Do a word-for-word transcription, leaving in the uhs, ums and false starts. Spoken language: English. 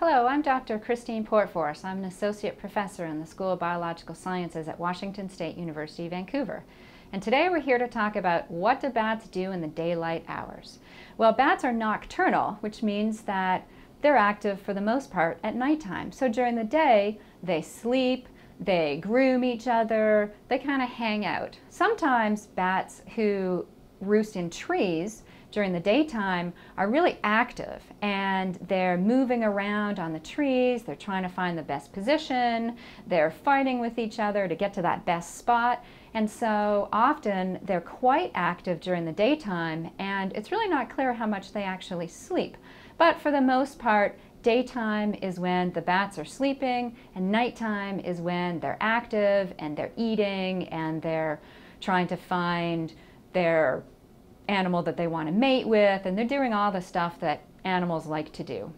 Hello, I'm Doctor Christine Portfors. I'm an Associate Professor in the School of Biological Sciences at Washington State University, Vancouver. And today we're here to talk about what do bats do in the daylight hours. Well, bats are nocturnal, which means that they're active for the most part at nighttime. So during the day, they sleep, they groom each other, they kind of hang out. Sometimes bats who roost in trees during the daytime are really active, and they're moving around on the trees, they're trying to find the best position, they're fighting with each other to get to that best spot, and so often they're quite active during the daytime, and it's really not clear how much they actually sleep. But for the most part, daytime is when the bats are sleeping, and nighttime is when they're active and they're eating and they're trying to find their animal that they want to mate with, and they're doing all the stuff that animals like to do.